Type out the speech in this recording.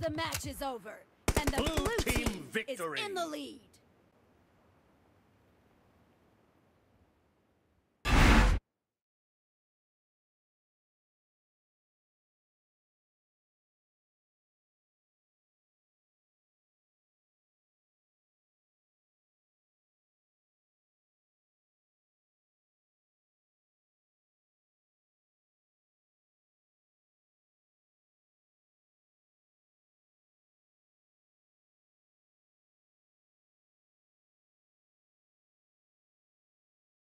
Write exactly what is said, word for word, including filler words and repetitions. The match is over, and the blue, blue team, team victory. Is in the lead.